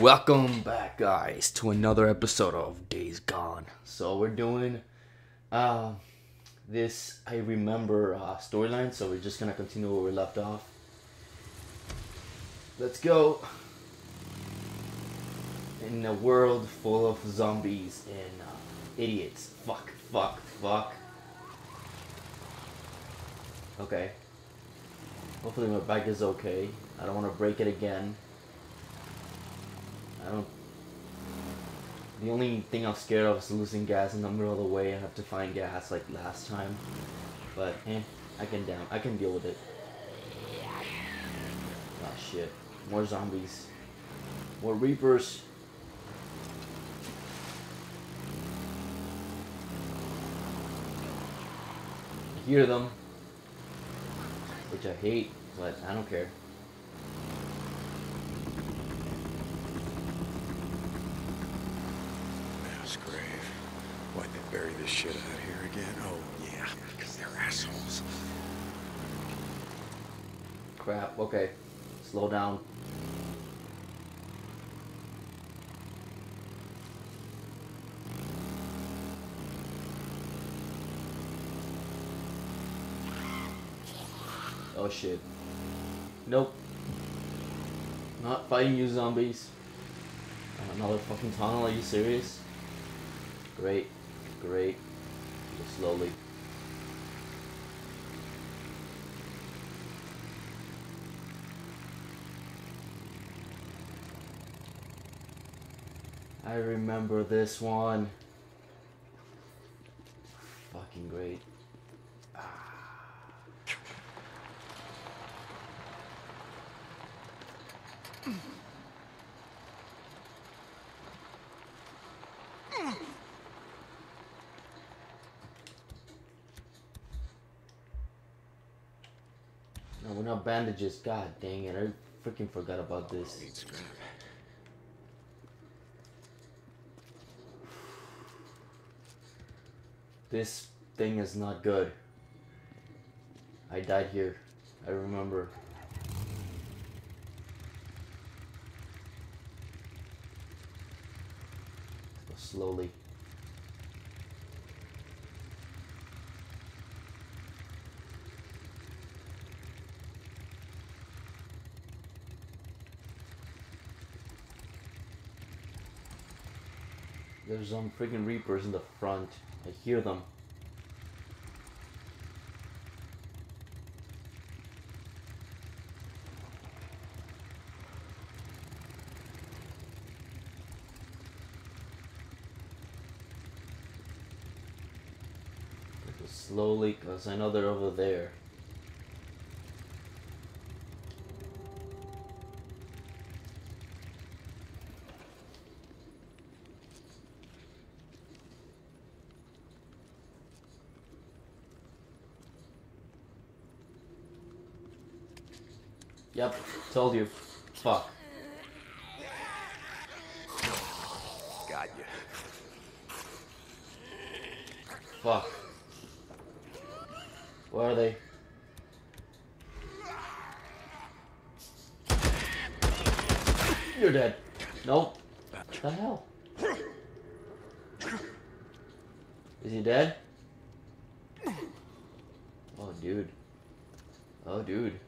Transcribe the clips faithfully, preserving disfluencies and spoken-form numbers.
Welcome back, guys, to another episode of Days Gone. So we're doing uh, this I remember uh, storyline, so we're just gonna continue where we left off. Let's go. In a world full of zombies and uh, idiots. Fuck, fuck, fuck. Okay. Hopefully my bike is okay. I don't want to break it again. I don't... The only thing I'm scared of is losing gas in the middle of the way. I have to find gas like last time. But, eh, I can down. I can deal with it. Oh shit. More zombies. More reapers. I hear them. Which I hate, but I don't care. Why'd they bury this shit out here again? Oh, yeah, because they're assholes. Crap, okay. Slow down. Oh, shit. Nope. Not fighting you, zombies. Another fucking tunnel, are you serious? Great. Great. Just slowly. I remember this one. Fucking great. Ah. Bandages, god dang it, I freaking forgot about this. This thing is not good. I died here, I remember. Go slowly. There's some freaking reapers in the front. I hear them. Just slowly, because I know they're over there. Yep, told you. Fuck. Got you. Fuck. Where are they? You're dead. Nope. What the hell? Is he dead? Oh, dude. Oh, dude.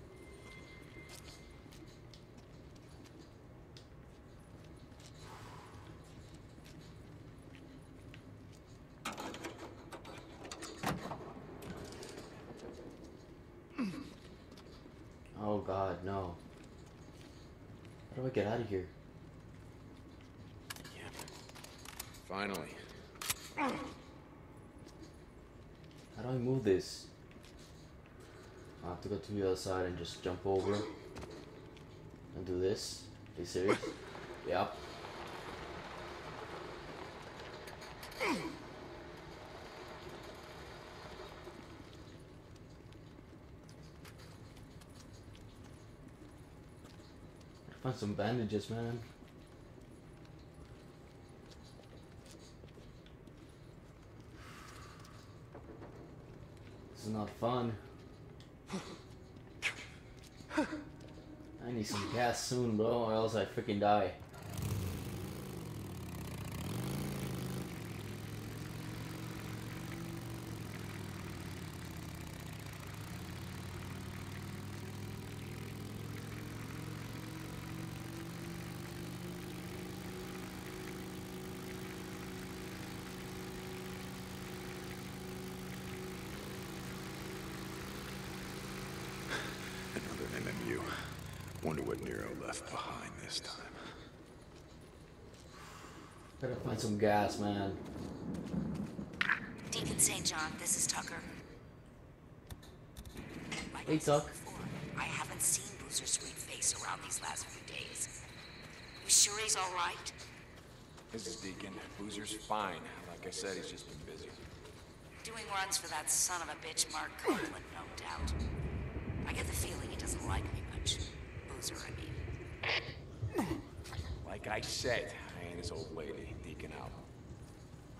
Oh god, no. How do I get out of here? Yeah. Finally. How do I move this? I have to go to the other side and just jump over. And do this. Are you serious? Yep. Find some bandages, man. This is not fun. I need some gas soon, bro, or else I freaking die. left behind this time. Gotta find some gas, man. Deacon Saint John, this is Tucker. Hey, Tuck. I haven't seen Boozer's sweet face around these last few days. You sure he's all right? This is Deacon. Boozer's fine. Like I said, he's just been busy. Doing runs for that son of a bitch, Mark Carlin, no doubt. I get the feeling he doesn't like me much. Boozer, I mean. Like I said, I ain't his old lady, Deacon out.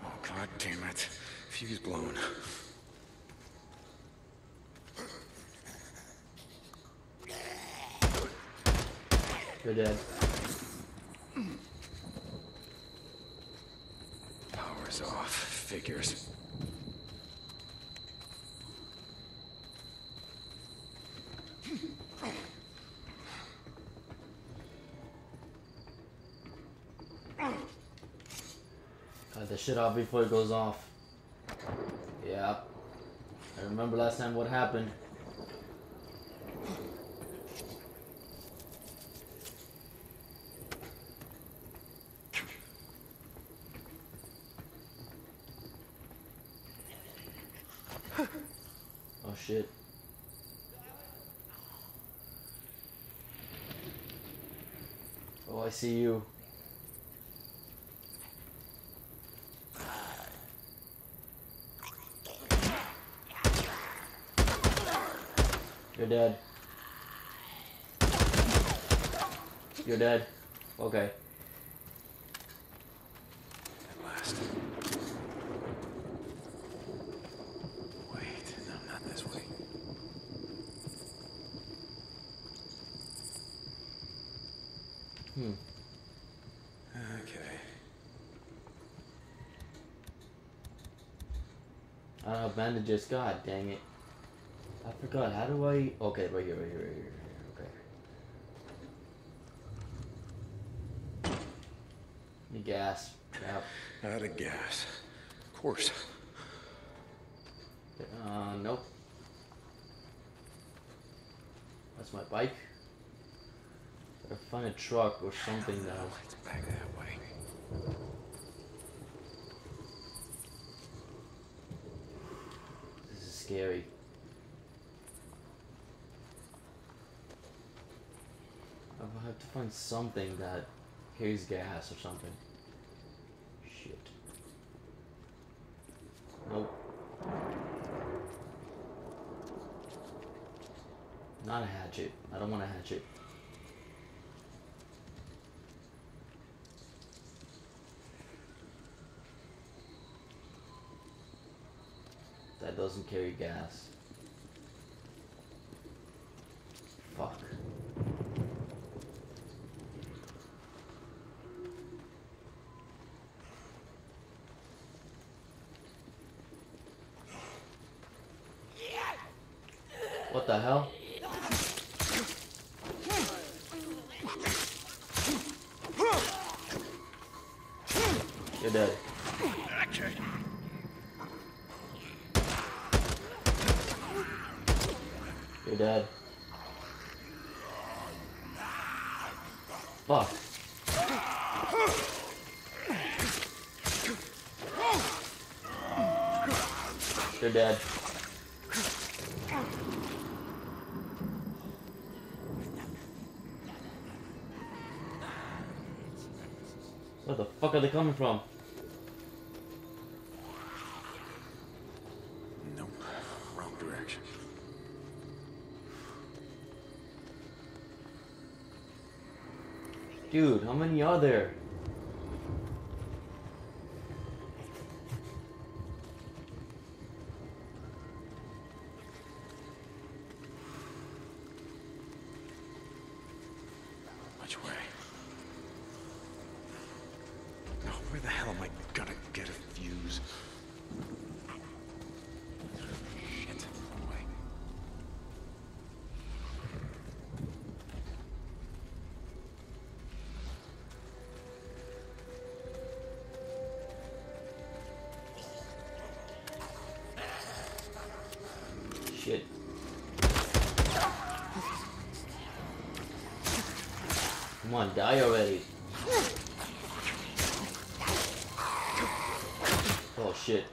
Oh, god damn it. Fuse blown. You're dead. Power's off. Figures. Cut the shit off before it goes off. Yeah. I remember last time what happened. Oh shit. Oh, I see you. You're dead. You're dead. Okay. At last. Wait, no, not this way. Hmm. Okay. I don't have bandages. God dang it. I forgot, how do I... Okay, right here, right here, right here, okay. The gas. Yep. Not a gas. Of course. Uh, nope. That's my bike. Gotta find a truck or something now. It's back that way. This is scary. I have to find something that carries gas or something. Shit. Nope. Not a hatchet. I don't want a hatchet. That doesn't carry gas. Fuck. What the hell? You're dead. Okay. You're dead. Fuck. You're dead. Where the fuck are they coming from? Nope. Wrong direction. Dude, how many are there? Which way? Where the hell am I gonna get a fuse? Shit, wrong way. Shit. Come on, die already. Oh shit.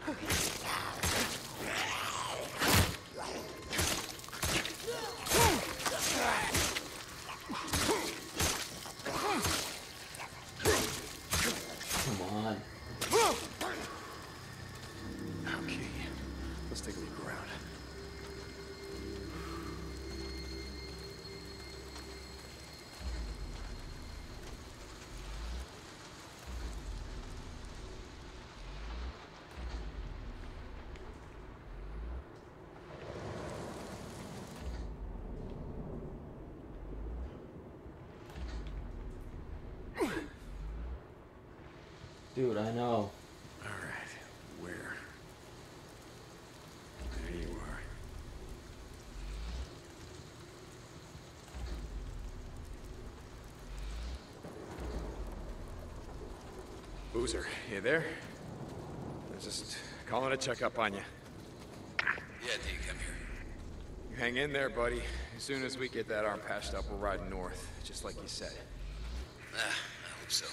Dude, I know. All right, where? There you are. Boozer, you there? I was just calling to check up on you. Yeah, Deke, I'm here. You hang in there, buddy. As soon as we get that arm patched up, we'll ride north, just like you said. Ah, I hope so.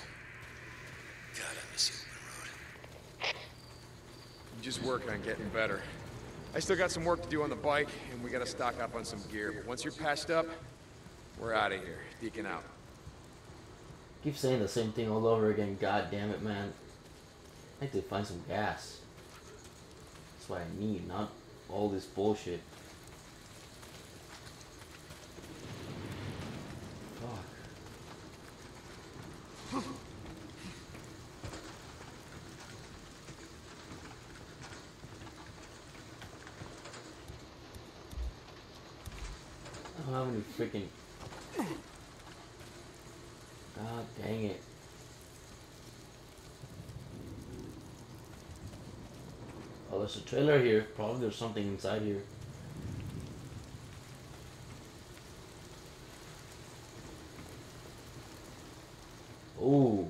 God, I miss the open road. I'm just working on getting better. I still got some work to do on the bike, and we gotta stock up on some gear. But once you're patched up, we're out of here. Deacon out. Keep saying the same thing all over again. God damn it, man. I need to find some gas. That's what I need, not all this bullshit. How many freaking... God dang it. Oh, there's a trailer here. Probably there's something inside here. Oh,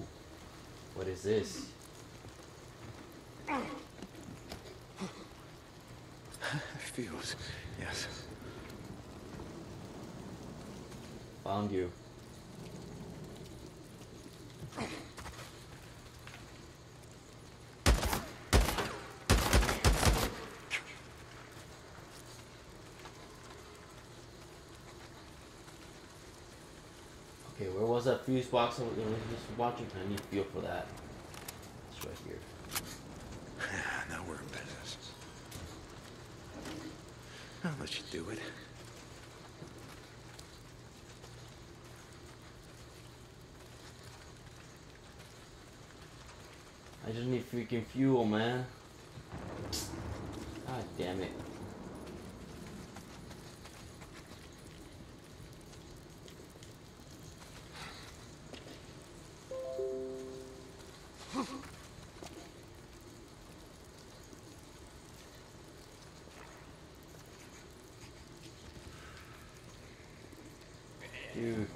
what is this? Feels, yes. Found you. Okay, where was that fuse box I was just watching? I need to feel for that. It's right here. Now we're in business. I'll let you do it. I just need freaking fuel, man. God damn it. Dude.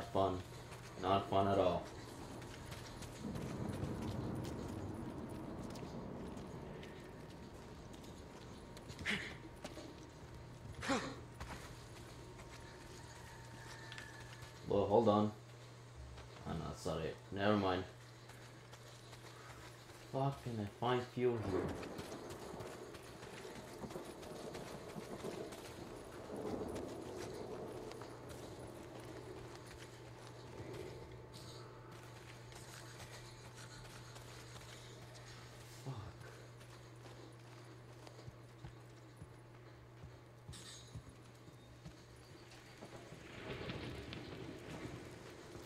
Not fun. Not fun at all. Well, hold on. Oh no, that's not it. Never mind. Fuck, can I find fuel here?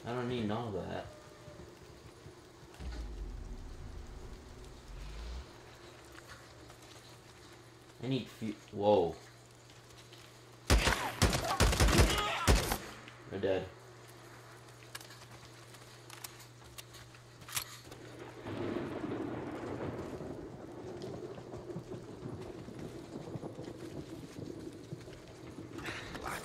I don't need none of that. I need few. Whoa. We're dead. Lock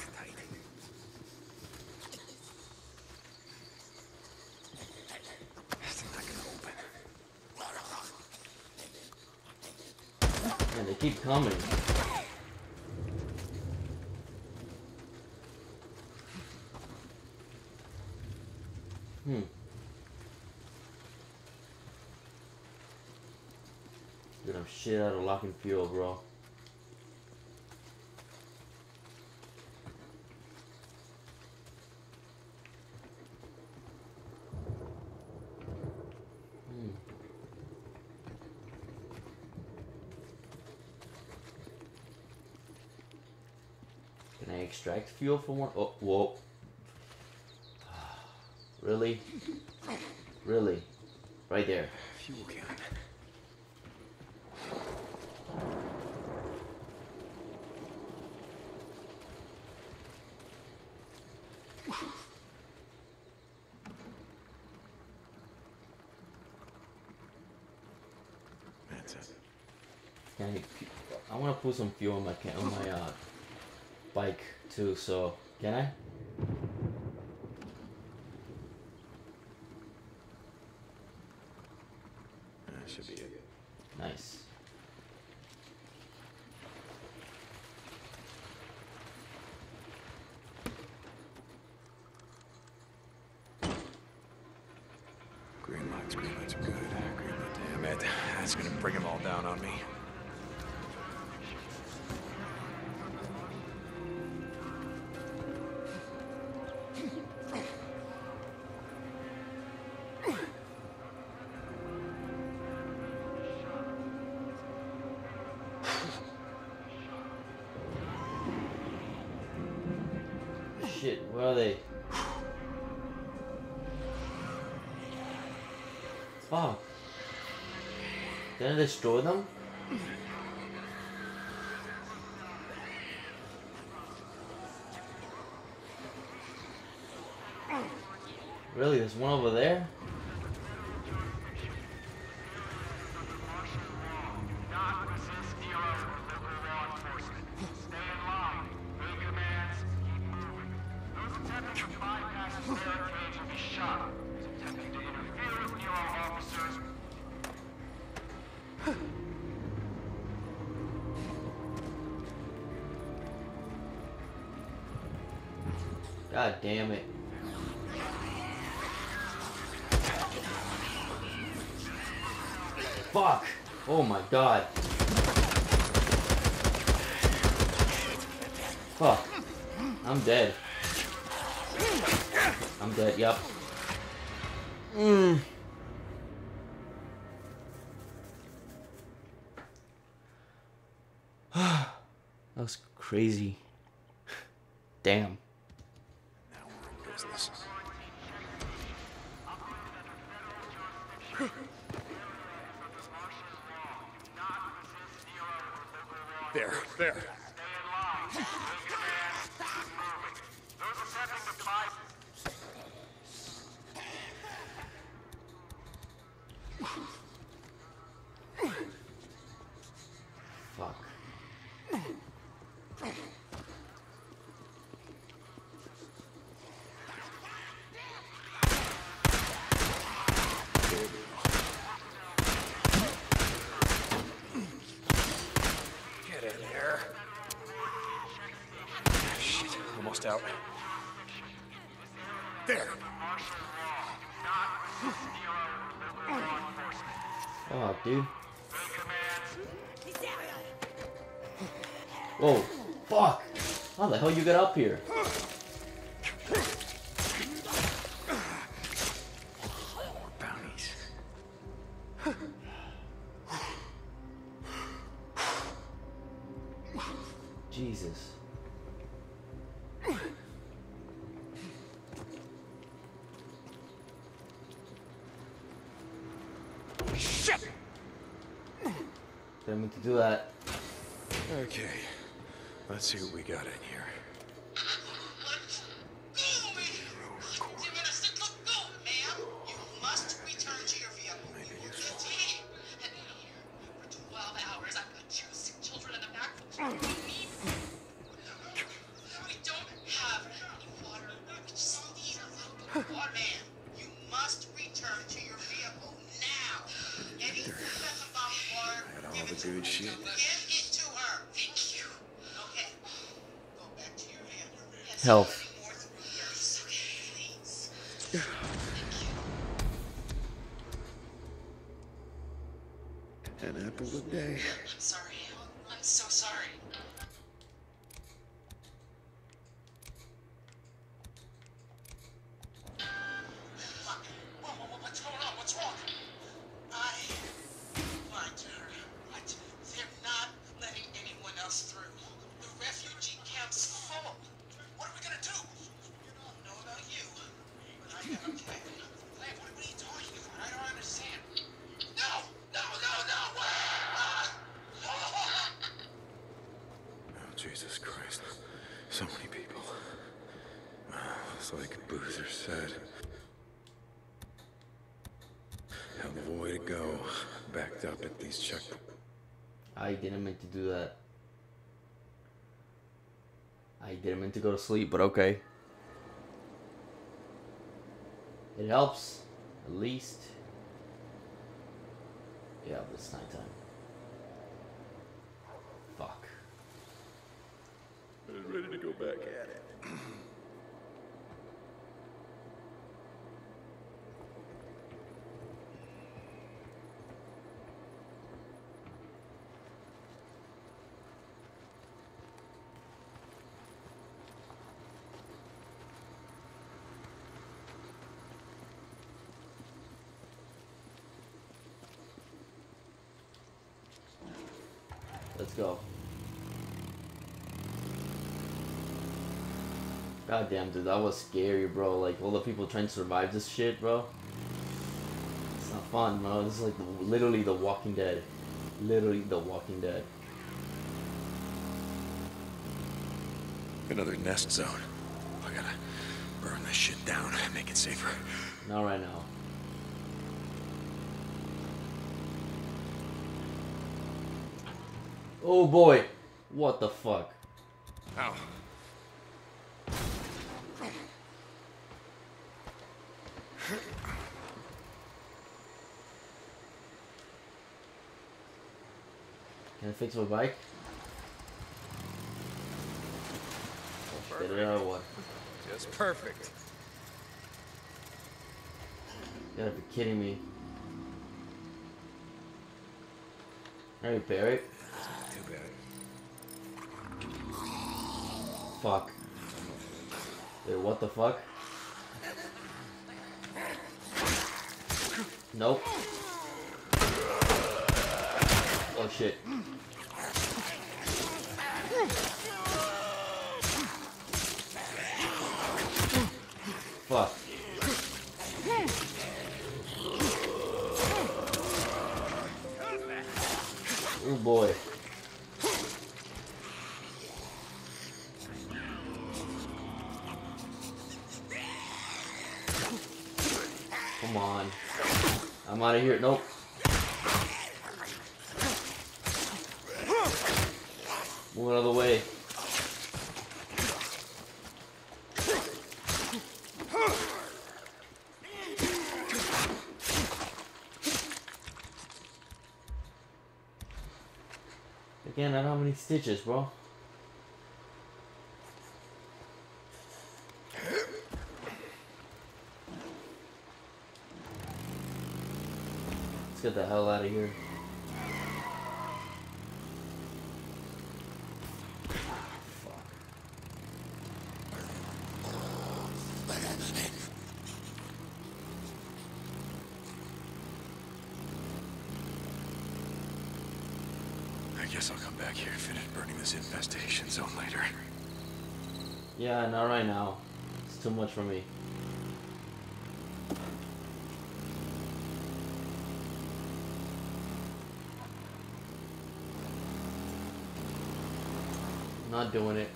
keep coming. Hmm. Dude, I'm shit out of lock and fuel, bro. Extract fuel for more. Oh, whoa. Really? Really? Right there. Fuel can. That's it. I, I want to put some fuel on my can on my uh, bike. Too, so can I? That should be it. Nice. Green lights, green lights are good. Green light, damn it. That's gonna bring them all down on me. Where are they? Fuck. Did I destroy them? Really? There's one over there? God damn it. Fuck! Oh my god. Fuck. I'm dead. I'm dead, yup. Mm. That was crazy. Damn. There, there. Fuck. Out. There. Oh, dude. Whoa, fuck. How the hell you get up here? Didn't mean to do that. Okay, let's see what we got in here. Good shit. health. An apple a day. I'm sorry. I'm so sorry. To go to sleep, but okay. It helps, at least. Yeah, but it's nighttime. Fuck. I was ready to go back at it. Let's go. God damn, dude, that was scary, bro. Like, all the people trying to survive this shit, bro. It's not fun, bro. This is like the, literally The Walking Dead. Literally The Walking Dead. Another nest zone. I gotta burn this shit down and make it safer. Not right now. Oh boy, what the fuck? Ow. Can I fix my bike? I'll spit it out or what? Just perfect. You gotta be kidding me. Can I repair it? Fuck. Dude, what the fuck? Nope. Oh shit. Fuck. Oh boy. Come on. I'm out of here. Nope. Move out of the way. Again, I don't have any stitches, bro. Get the hell out of here. I guess I'll come back here and finish burning this infestation zone later. Yeah, not right now. It's too much for me. Not doing it.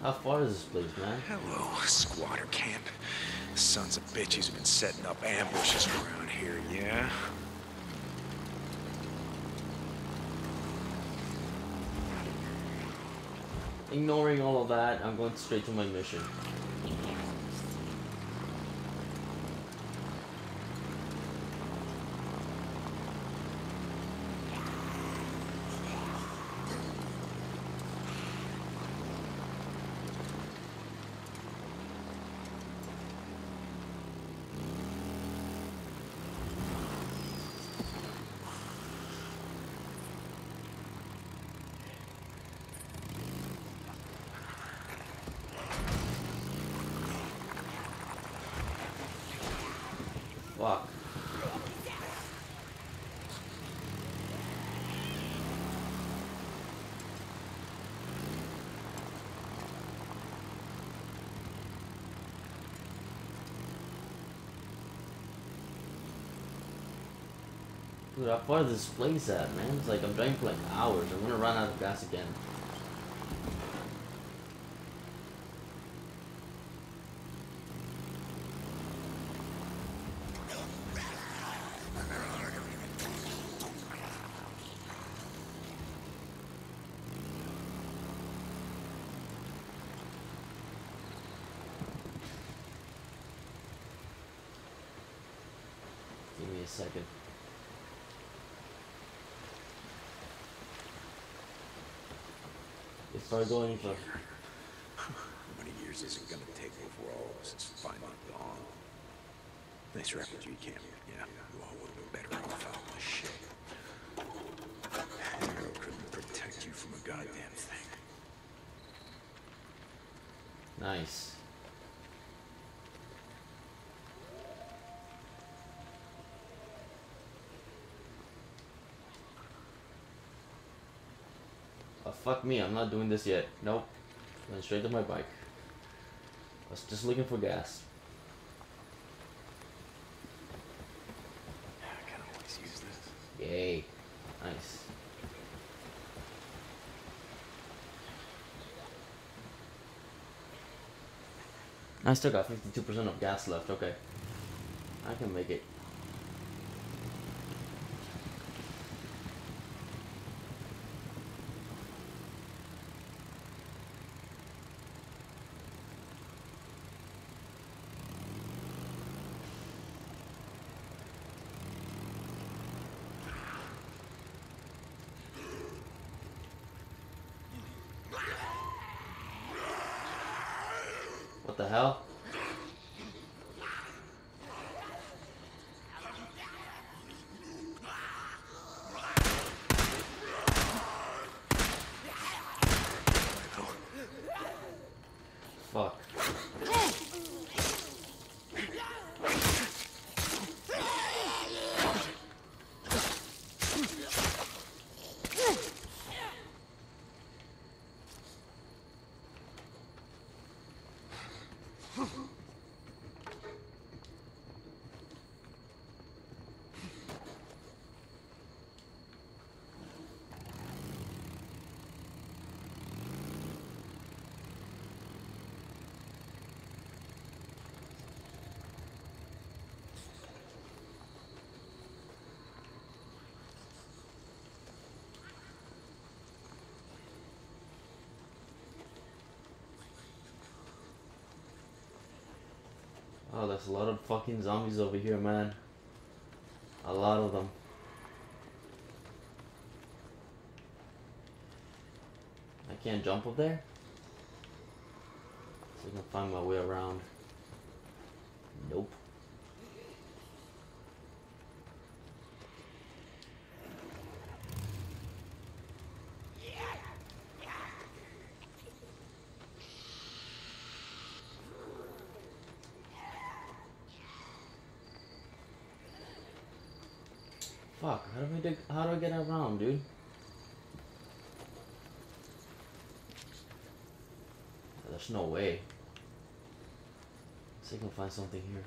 How far is this place, man? Hello, squatter camp. Sons of bitches have been setting up ambushes around here, yeah? Ignoring all of that, I'm going straight to my mission. Fuck. Dude, how far is this place at, man? It's like I'm driving for like hours. I'm gonna run out of gas again. Give me a second. Start going for. How many years is it gonna take before all of us is finally gone? Nice refugee camp, yeah. You all would have been better off out of this shit. Nero couldn't protect you from a goddamn thing. Nice. Fuck me, I'm not doing this yet. Nope. Went straight to my bike. I was just looking for gas. I kinda want to use this. Yay. Nice. I still got fifty-two percent of gas left, okay. I can make it. The hell? Fuck. Oh, there's a lot of fucking zombies over here, man. A lot of them. I can't jump up there? So I can find my way around. Nope. Fuck, how do we do, how do I get around, dude? There's no way. Let's see if I can find something here.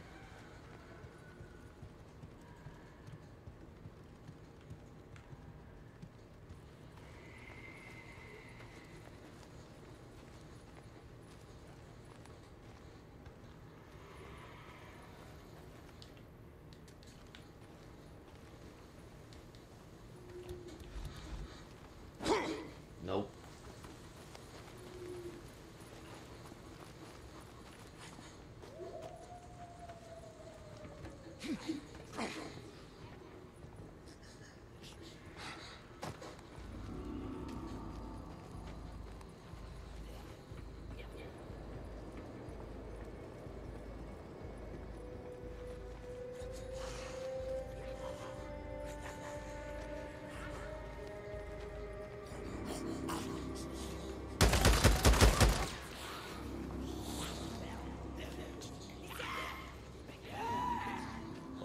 Nope.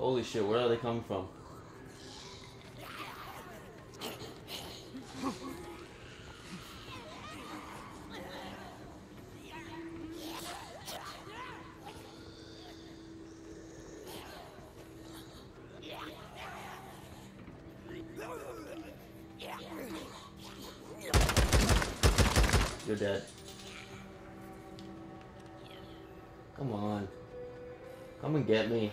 Holy shit, where are they coming from? You're dead. Come on. Come and get me.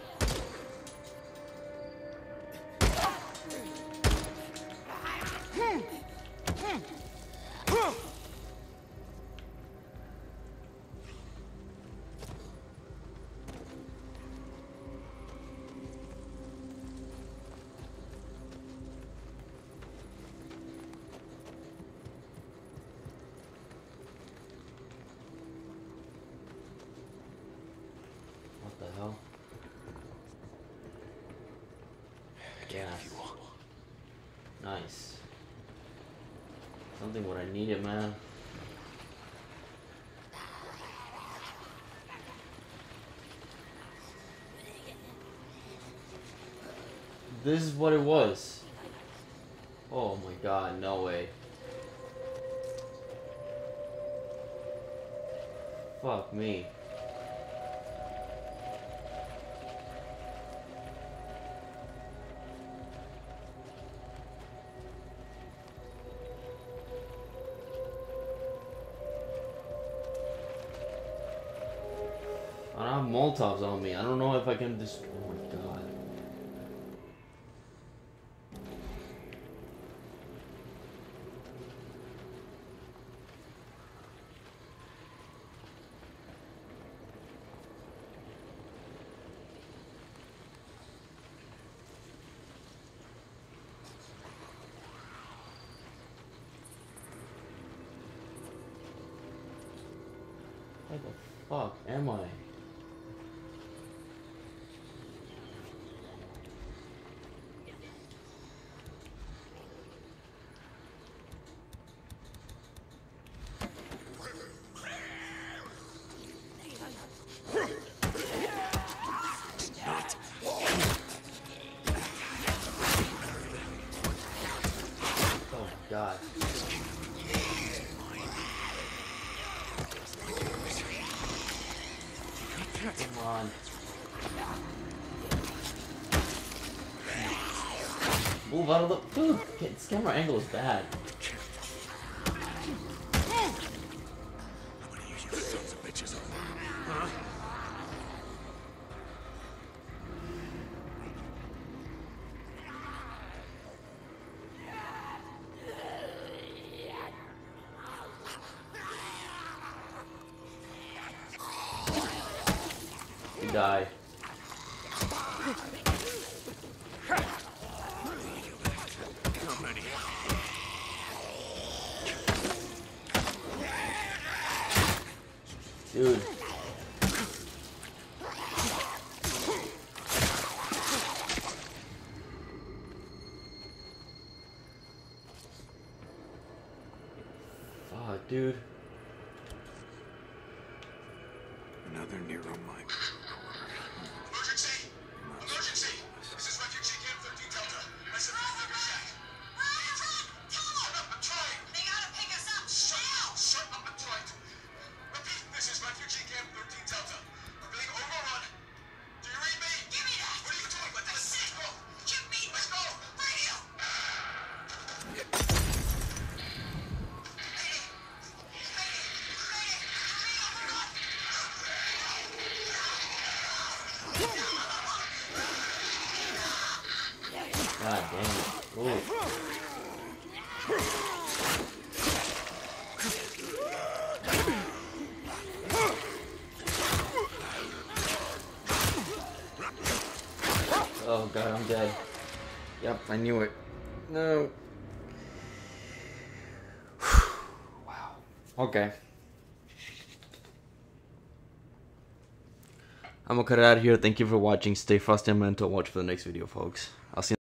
Nice. Something when I need it, man. This is what it was. Oh my god, no way. Fuck me. I don't have Molotovs on me. I don't know if I can just... Oh my god. Where the fuck am I? God. Come on. Move out of the... Ooh, this camera angle is bad. Die. Dude. Fuck, dude. Another Nero mic. God damn it. Ooh. Oh god, I'm dead. Yep, I knew it. No. Wow. Okay. I'm gonna cut it out here. Thank you for watching. Stay frosty and mental. Watch for the next video, folks. I'll see you.